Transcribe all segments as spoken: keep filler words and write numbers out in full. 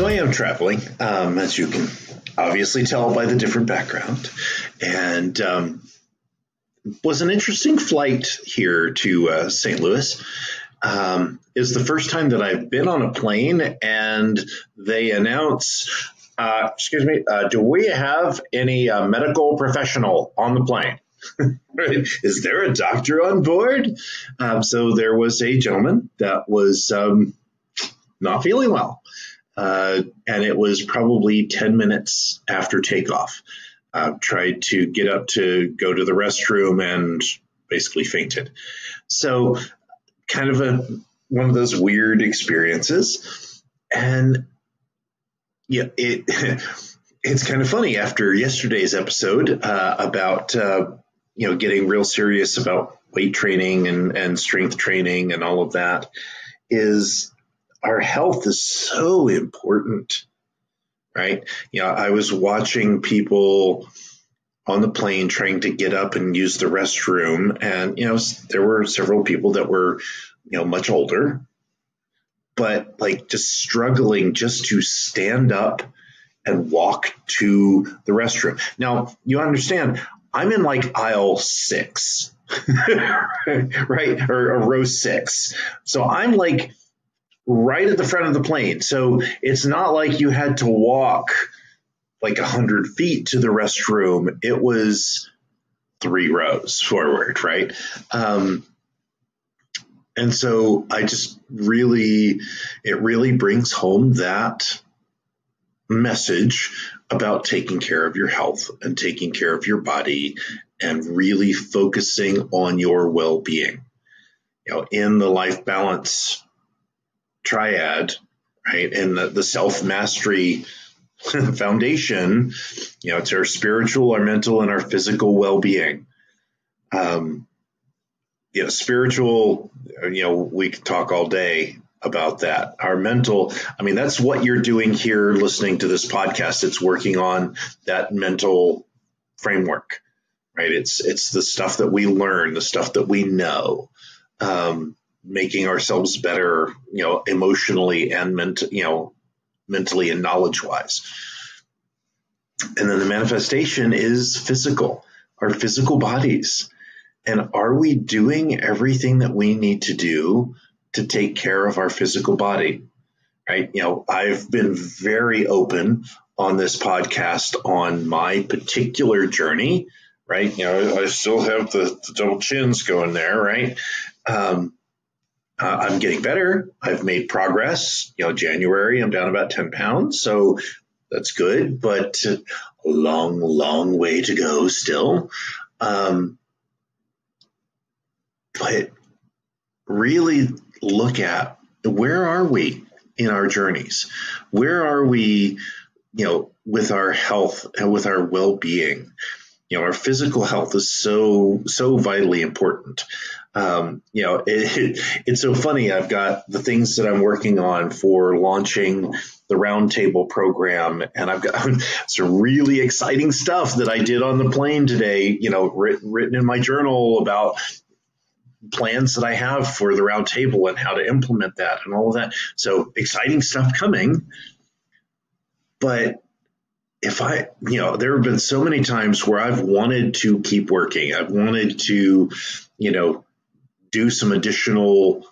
So I am traveling, um, as you can obviously tell by the different background, and um, was an interesting flight here to uh, Saint Louis. Um, it's the first time that I've been on a plane, and they announce, uh, excuse me, uh, do we have any uh, medical professional on the plane? Is there a doctor on board? Um, so there was a gentleman that was um, not feeling well, uh, and it was probably ten minutes after takeoff. Uh, tried to get up to go to the restroom and basically fainted. So kind of a one of those weird experiences. And yeah, it it's kind of funny after yesterday's episode uh, about uh, you know getting real serious about weight training and and strength training and all of that. Is our health is so important, right? You know, I was watching people on the plane trying to get up and use the restroom. And, you know, there were several people that were, you know, much older, but like just struggling just to stand up and walk to the restroom. Now, you understand, I'm in like aisle six, right? Or, or row six. So I'm like right at the front of the plane. So it's not like you had to walk like a hundred feet to the restroom. It was three rows forward. Right. Um, and so I just really, it really brings home that message about taking care of your health and taking care of your body and really focusing on your well-being, you know, in the life balance triad, right. And the, the self-mastery foundation, you know, it's our spiritual, our mental, and our physical well-being. Um, you know, spiritual, you know, we could talk all day about that. Our mental, I mean, that's what you're doing here listening to this podcast. It's working on that mental framework, right? It's, it's the stuff that we learn, the stuff that we know, um, making ourselves better, you know, emotionally and ment- you know, mentally and knowledge-wise. And then the manifestation is physical, our physical bodies. And are we doing everything that we need to do to take care of our physical body, right? You know, I've been very open on this podcast on my particular journey, right? You know, I still have the, the double chins going there, right? Um, Uh, I'm getting better. I've made progress. You know, January, I'm down about ten pounds. So that's good, but a long, long way to go still. Um, but really look at where are we in our journeys? Where are we, you know, with our health and with our well-being? You know, our physical health is so, so vitally important. Um, you know, it, it, it's so funny. I've got the things that I'm working on for launching the roundtable program, and I've got some really exciting stuff that I did on the plane today, you know, writ, written in my journal about plans that I have for the roundtable and how to implement that and all of that. So exciting stuff coming. But if I, you know, there have been so many times where I've wanted to keep working. I've wanted to, you know, do some additional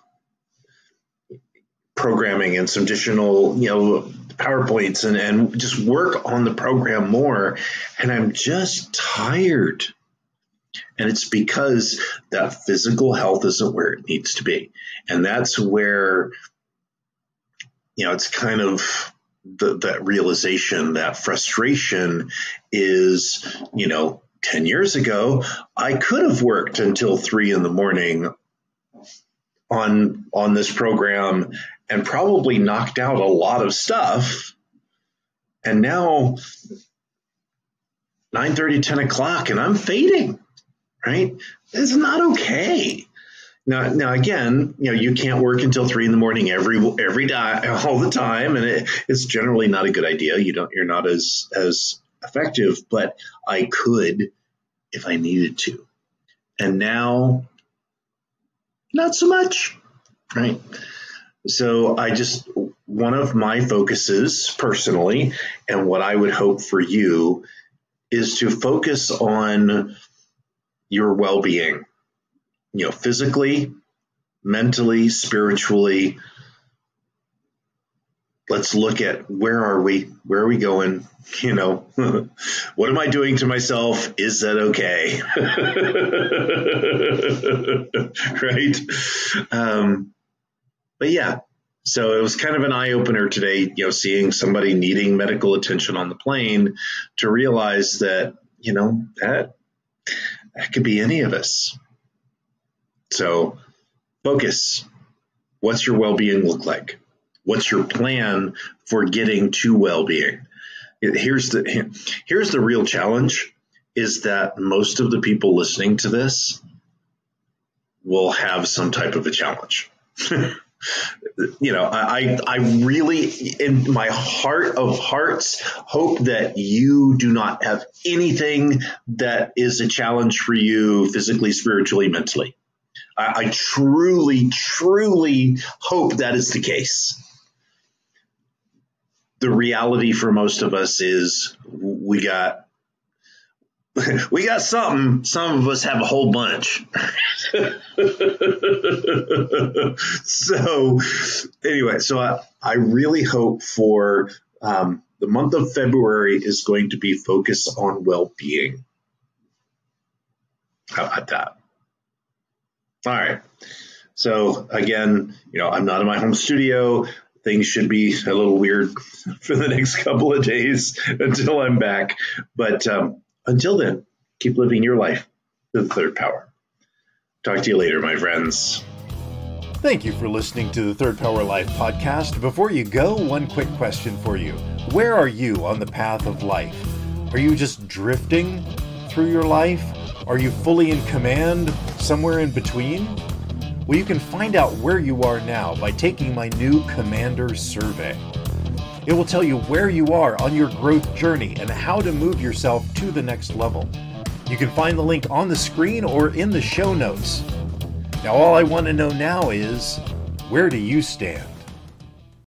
programming and some additional, you know, PowerPoints and, and just work on the program more. And I'm just tired. And it's because that physical health isn't where it needs to be. And that's where, you know, it's kind of the, that realization, that frustration is, you know, ten years ago, I could have worked until three in the morning on on this program and probably knocked out a lot of stuff. And now nine thirty, ten o'clock, and I'm fading, right? It's not okay. Now, now again, you know, you can't work until three in the morning every every day all the time, and it, it's generally not a good idea. You don't, you're not as as effective, but I could if I needed to. And now, not so much, right? So I just one of my focuses personally, and what I would hope for you, is to focus on your well-being, you know, physically, mentally, spiritually. Let's look at where are we, where are we going, you know, what am I doing to myself? Is that okay? Right. Um, but yeah, so it was kind of an eye opener today, you know, seeing somebody needing medical attention on the plane to realize that, you know, that, that could be any of us. So focus. What's your well-being look like? What's your plan for getting to well-being? Here's the, here's the real challenge, is that most of the people listening to this will have some type of a challenge. You know, I, I really, in my heart of hearts, hope that you do not have anything that is a challenge for you physically, spiritually, mentally. I, I truly, truly hope that is the case. The reality for most of us is we got we got something. Some of us have a whole bunch. So anyway, so I, I really hope for um, the month of February is going to be focused on well-being. How about that? All right. So again, you know, I'm not in my home studio. Things should be a little weird for the next couple of days until I'm back. But um, until then, keep living your life to the third power. Talk to you later, my friends. Thank you for listening to the Third Power Life podcast. Before you go, one quick question for you. Where are you on the path of life? Are you just drifting through your life? Are you fully in command? Somewhere in between? Well, you can find out where you are now by taking my new Commander Survey. It will tell you where you are on your growth journey and how to move yourself to the next level. You can find the link on the screen or in the show notes. Now, all I want to know now is, where do you stand?